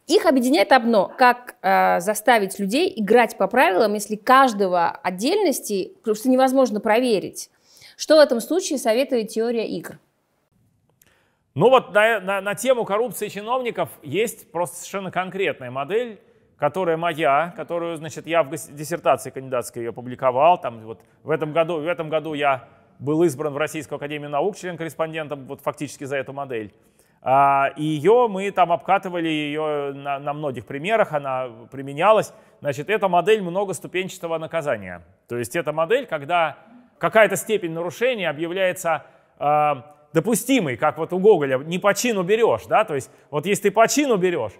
Их объединяет одно, как заставить людей играть по правилам, если каждого отдельности просто невозможно проверить. Что в этом случае советует теория игр? Ну вот на тему коррупции чиновников есть просто совершенно конкретная модель, которая моя, которую, значит, я в диссертации кандидатской ее публиковал. Там, вот, в этом году я был избран в Российскую академию наук член-корреспондентом, вот, фактически за эту модель. И ее мы там обкатывали, ее на многих примерах, она применялась. Значит, это модель многоступенчатого наказания. То есть это модель, когда какая-то степень нарушения объявляется допустимой, как вот у Гоголя, не по чину берешь, да, то есть вот если ты по чину берешь,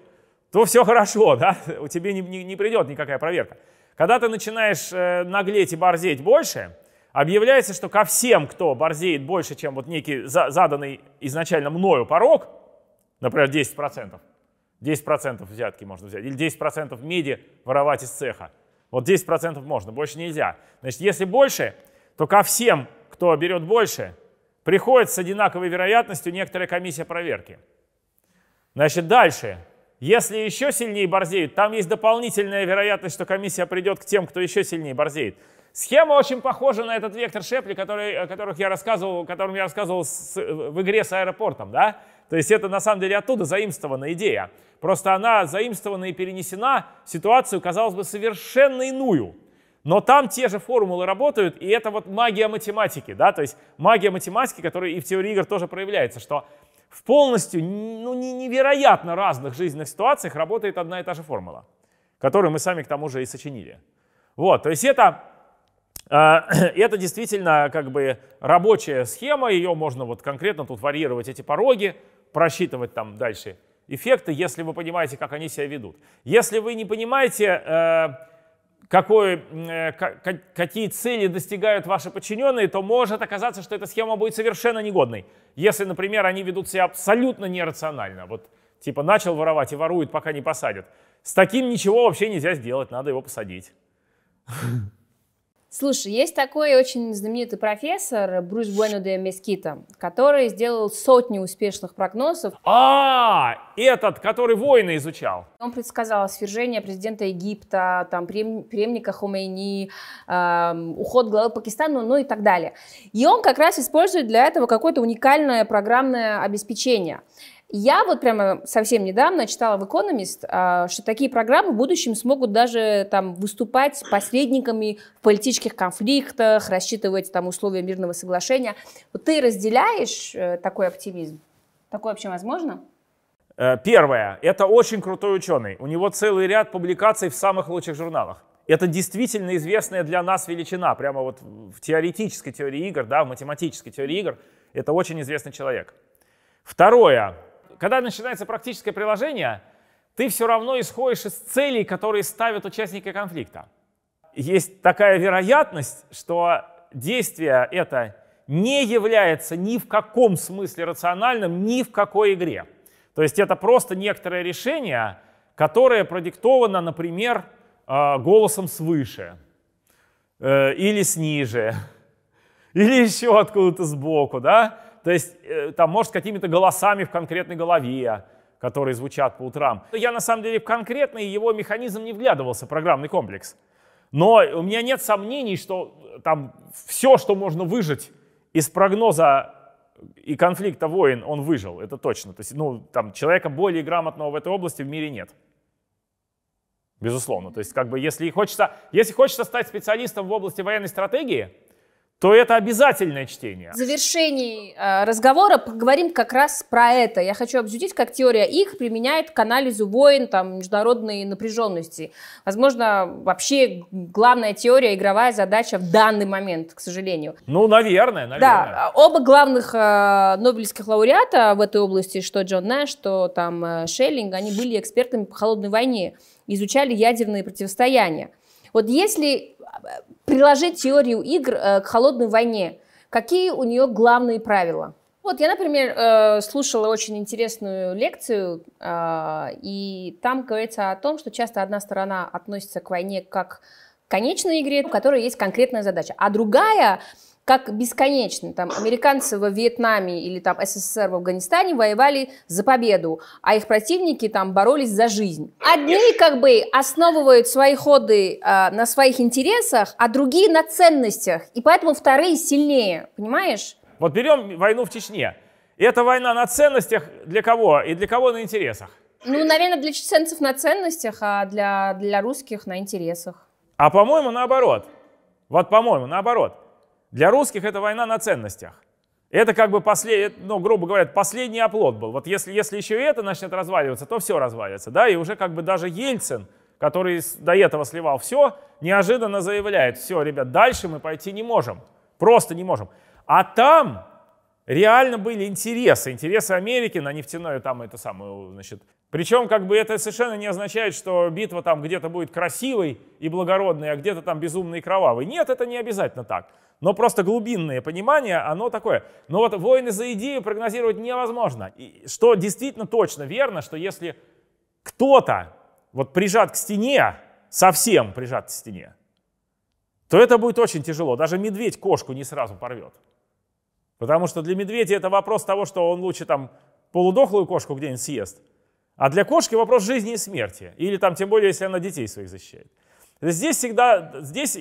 то все хорошо, да, у тебя не придет никакая проверка. Когда ты начинаешь наглеть и борзеть больше, объявляется, что ко всем, кто борзеет больше, чем вот некий заданный изначально мною порог, например, 10%, 10% взятки можно взять, или 10% меди воровать из цеха, вот 10% можно, больше нельзя. Значит, если больше, то ко всем, кто берет больше, приходит с одинаковой вероятностью некоторая комиссия проверки. Значит, дальше, если еще сильнее борзеют, там есть дополнительная вероятность, что комиссия придет к тем, кто еще сильнее борзеет. Схема очень похожа на этот вектор Шепли, о котором я рассказывал в игре с аэропортом, да? То есть это на самом деле оттуда заимствована идея. Просто она заимствована и перенесена в ситуацию, казалось бы, совершенно иную. Но там те же формулы работают, и это вот магия математики, да? То есть магия математики, которая и в теории игр тоже проявляется, что в полностью, ну, невероятно разных жизненных ситуациях работает одна и та же формула, которую мы сами к тому же и сочинили. Вот, то есть это действительно как бы рабочая схема, ее можно вот конкретно тут варьировать эти пороги, просчитывать там дальше эффекты, если вы понимаете, как они себя ведут. Если вы не понимаете, какие цели достигают ваши подчиненные, то может оказаться, что эта схема будет совершенно негодной, если, например, они ведут себя абсолютно нерационально. Вот типа начал воровать и ворует, пока не посадят. С таким ничего вообще нельзя сделать, надо его посадить. Слушай, есть такой очень знаменитый профессор Брюс Буэно де Мескита, который сделал сотни успешных прогнозов. Этот, который войны изучал. Он предсказал свержение президента Египта, там, преемника Хомейни, уход главы Пакистана, ну и так далее. И он как раз использует для этого какое-то уникальное программное обеспечение. Я вот прямо совсем недавно читала в «Экономист», что такие программы в будущем смогут даже там выступать посредниками в политических конфликтах, рассчитывать там условия мирного соглашения. Вот ты разделяешь такой оптимизм? Такое вообще возможно? Первое. Это очень крутой ученый. У него целый ряд публикаций в самых лучших журналах. Это действительно известная для нас величина. Прямо вот в теоретической теории игр, да, в математической теории игр. Это очень известный человек. Второе. Когда начинается практическое приложение, ты все равно исходишь из целей, которые ставят участники конфликта. Есть такая вероятность, что действие это не является ни в каком смысле рациональным, ни в какой игре. То есть это просто некоторое решение, которое продиктовано, например, голосом свыше, или снизу, или еще откуда-то сбоку, да? То есть там, может, какими-то голосами в конкретной голове, которые звучат по утрам. Я, на самом деле, в конкретный его механизм не вглядывался, программный комплекс. Но у меня нет сомнений, что там все, что можно выжать из прогноза и конфликта войн, он выжил, это точно. То есть, ну, там, человека более грамотного в этой области в мире нет. Безусловно. То есть, как бы, если хочется стать специалистом в области военной стратегии, то это обязательное чтение. В завершении разговора поговорим как раз про это. Я хочу обсудить, как теория их применяет к анализу войн, там, международной напряженности. Возможно, вообще главная теория, игровая задача в данный момент, к сожалению. Ну, наверное. Да, оба главных нобелевских лауреата в этой области, что Джон Нэш, что там Шеллинг, они были экспертами по холодной войне, изучали ядерные противостояния. Вот если приложить теорию игр к холодной войне, какие у нее главные правила? Вот я, например, слушала очень интересную лекцию, и там говорится о том, что часто одна сторона относится к войне как к конечной игре, у которой есть конкретная задача, а другая как бесконечно. Там американцы во Вьетнаме или там СССР в Афганистане воевали за победу, а их противники там боролись за жизнь. Одни как бы основывают свои ходы на своих интересах, а другие на ценностях, и поэтому вторые сильнее, понимаешь? Вот берем войну в Чечне. Это война на ценностях для кого и для кого на интересах? Ну, наверное, для чеченцев на ценностях, а для русских на интересах. А по-моему, наоборот. Вот по-моему, наоборот. Для русских это война на ценностях. Это как бы, ну, грубо говоря, последний оплот был. Вот если еще это начнет разваливаться, то все развалится. Да? И уже как бы даже Ельцин, который до этого сливал все, неожиданно заявляет: все, ребят, дальше мы пойти не можем. Просто не можем. А там реально были интересы. Интересы Америки на нефтяную там это самое, значит. Причем как бы это совершенно не означает, что битва там где-то будет красивой и благородной, а где-то там безумной и кровавой. Нет, это не обязательно так. Но просто глубинное понимание, оно такое. Но вот войны за идею прогнозировать невозможно. И что действительно точно верно, что если кто-то вот прижат к стене, совсем прижат к стене, то это будет очень тяжело. Даже медведь кошку не сразу порвет. Потому что для медведя это вопрос того, что он лучше там полудохлую кошку где-нибудь съест. А для кошки вопрос жизни и смерти. Или там тем более, если она детей своих защищает. Здесь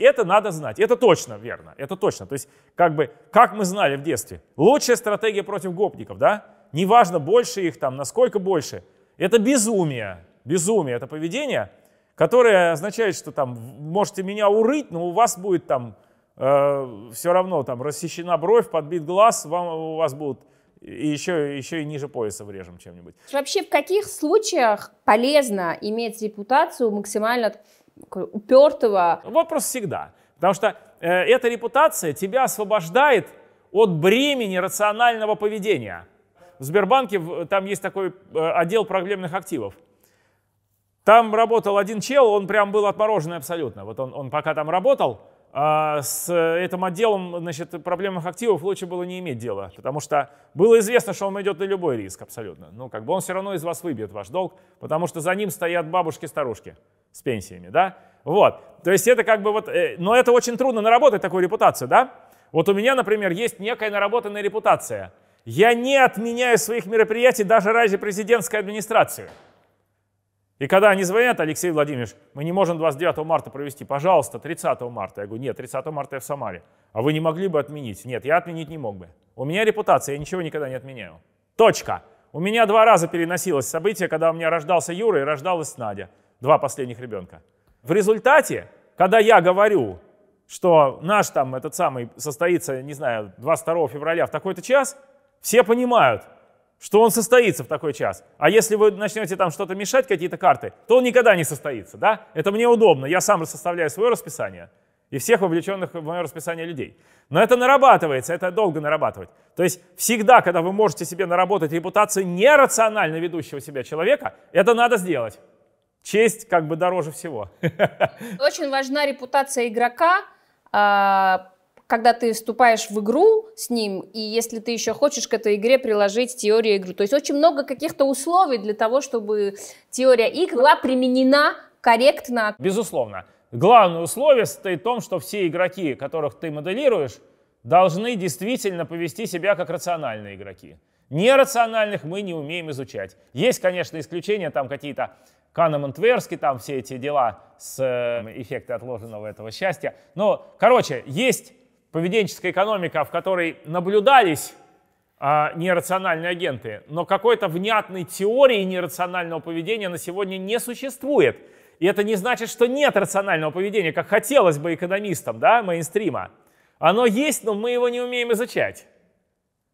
это надо знать, это точно верно, это точно. То есть, как бы, как мы знали в детстве, лучшая стратегия против гопников, да, неважно, больше их там, насколько больше, это безумие, безумие, это поведение, которое означает, что там, можете меня урыть, но у вас будет там, все равно там рассечена бровь, подбит глаз, у вас будут... И еще и ниже пояса врежем чем-нибудь. Вообще в каких случаях полезно иметь репутацию максимально упертого? Вопрос всегда. Потому что эта репутация тебя освобождает от бремени рационального поведения. В Сбербанке там есть такой отдел проблемных активов. Там работал один чел, он прям был отмороженный абсолютно. Вот он пока там работал, с этим отделом, значит, проблемных активов лучше было не иметь дела, потому что было известно, что он идет на любой риск абсолютно. Ну, как бы он все равно из вас выбьет ваш долг, потому что за ним стоят бабушки-старушки с пенсиями, да? Вот, то есть это как бы вот, но это очень трудно наработать такую репутацию, да? Вот у меня, например, есть некая наработанная репутация. Я не отменяю своих мероприятий даже ради президентской администрации. И когда они звонят: Алексей Владимирович, мы не можем 29 марта провести, пожалуйста, 30 марта. Я говорю: нет, 30 марта я в Самаре. А вы не могли бы отменить? Нет, я отменить не мог бы. У меня репутация, я ничего никогда не отменяю. Точка. У меня 2 раза переносилось событие, когда у меня рождался Юра и рождалась Надя. 2 последних ребенка. В результате, когда я говорю, что наш там этот самый состоится, не знаю, 22 февраля в такой-то час, все понимают, что он состоится в такой час. А если вы начнете там что-то мешать, какие-то карты, то он никогда не состоится, да? Это мне удобно, я сам составляю свое расписание и всех вовлеченных в мое расписание людей. Но это нарабатывается, это долго нарабатывать. То есть всегда, когда вы можете себе наработать репутацию нерационально ведущего себя человека, это надо сделать. Честь как бы дороже всего. Очень важна репутация игрока, когда ты вступаешь в игру с ним, и если ты еще хочешь к этой игре приложить теорию игры. То есть очень много каких-то условий для того, чтобы теория игр была применена корректно. Безусловно. Главное условие состоит в том, что все игроки, которых ты моделируешь, должны действительно повести себя как рациональные игроки. Нерациональных мы не умеем изучать. Есть, конечно, исключения, там какие-то Канеман, Тверский, там все эти дела с эффекты отложенного этого счастья. Но, короче, есть поведенческая экономика, в которой наблюдались нерациональные агенты, но какой-то внятной теории нерационального поведения на сегодня не существует. И это не значит, что нет рационального поведения, как хотелось бы экономистам, да, мейнстрима. Оно есть, но мы его не умеем изучать.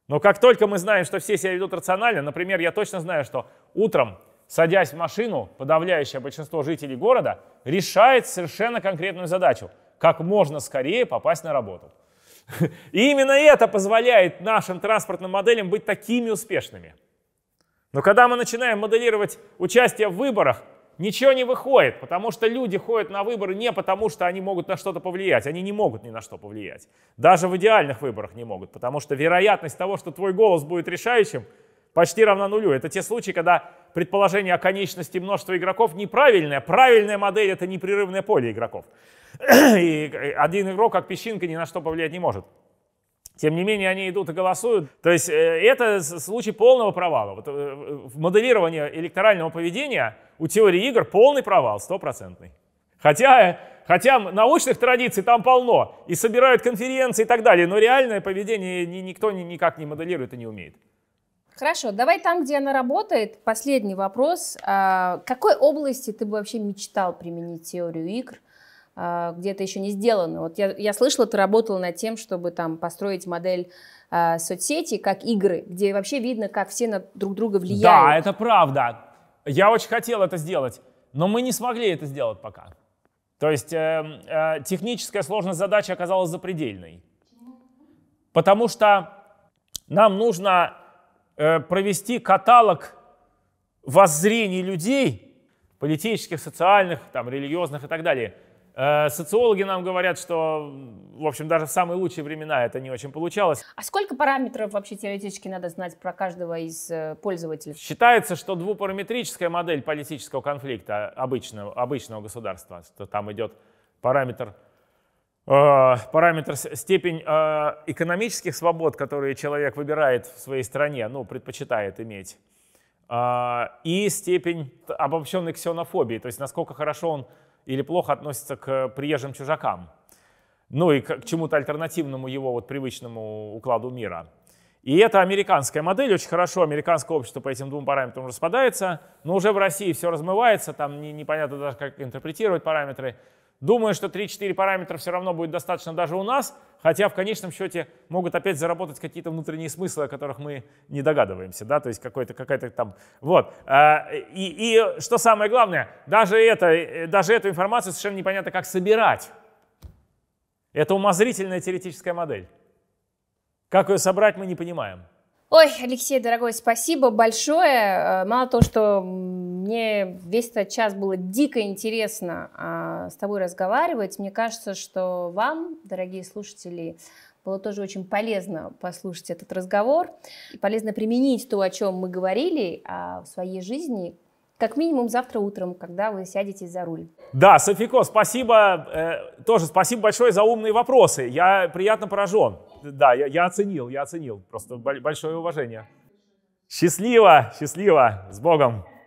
Но как только мы знаем, что все себя ведут рационально, например, я точно знаю, что утром, садясь в машину, подавляющее большинство жителей города решает совершенно конкретную задачу: как можно скорее попасть на работу. И именно это позволяет нашим транспортным моделям быть такими успешными. Но когда мы начинаем моделировать участие в выборах, ничего не выходит, потому что люди ходят на выборы не потому, что они могут на что-то повлиять. Они не могут ни на что повлиять. Даже в идеальных выборах не могут, потому что вероятность того, что твой голос будет решающим, почти равна нулю. Это те случаи, когда предположение о конечности множества игроков неправильное. Правильная модель — это непрерывное поле игроков. И один игрок, как песчинка, ни на что повлиять не может. Тем не менее, они идут и голосуют. То есть это случай полного провала. Вот в моделировании электорального поведения у теории игр полный провал, стопроцентный. Хотя научных традиций там полно, и собирают конференции и так далее, но реальное поведение никто никак не моделирует и не умеет. Хорошо, давай там, где она работает. Последний вопрос. В какой области ты бы вообще мечтал применить теорию игр, где это еще не сделано? Вот я слышала, ты работала над тем, чтобы там построить модель соцсети как игры, где вообще видно, как все на друг друга влияют. Да, это правда. Я очень хотел это сделать, но мы не смогли это сделать пока. То есть техническая сложность задачи оказалась запредельной. Потому что нам нужно провести каталог воззрений людей, политических, социальных, там, религиозных и так далее. Социологи нам говорят, что, в общем, даже в самые лучшие времена это не очень получалось. А сколько параметров вообще теоретически надо знать про каждого из пользователей? Считается, что двупараметрическая модель политического конфликта обычного государства, что там идет параметр степень экономических свобод, которые человек выбирает в своей стране, ну, предпочитает иметь, и степень обобщенной ксенофобии, то есть насколько хорошо он или плохо относится к приезжим чужакам, ну и к чему-то альтернативному его вот привычному укладу мира. И это американская модель, очень хорошо американское общество по этим 2 параметрам распадается, но уже в России все размывается, там непонятно даже, как интерпретировать параметры. Думаю, что 3-4 параметра все равно будет достаточно даже у нас, хотя в конечном счете могут опять заработать какие-то внутренние смыслы, о которых мы не догадываемся, да, то есть какая-то там, вот. И что самое главное, даже эту информацию совершенно непонятно, как собирать. Это умозрительная теоретическая модель. Как ее собрать, мы не понимаем. Ой, Алексей, дорогой, спасибо большое. Мало того, что мне весь этот час было дико интересно с тобой разговаривать, мне кажется, что вам, дорогие слушатели, было тоже очень полезно послушать этот разговор, и полезно применить то, о чем мы говорили, в своей жизни, как минимум завтра утром, когда вы сядете за руль. Да, Софико, спасибо. Тоже спасибо большое за умные вопросы. Я приятно поражен. Да, я оценил. Просто большое уважение. Счастливо, счастливо. С Богом.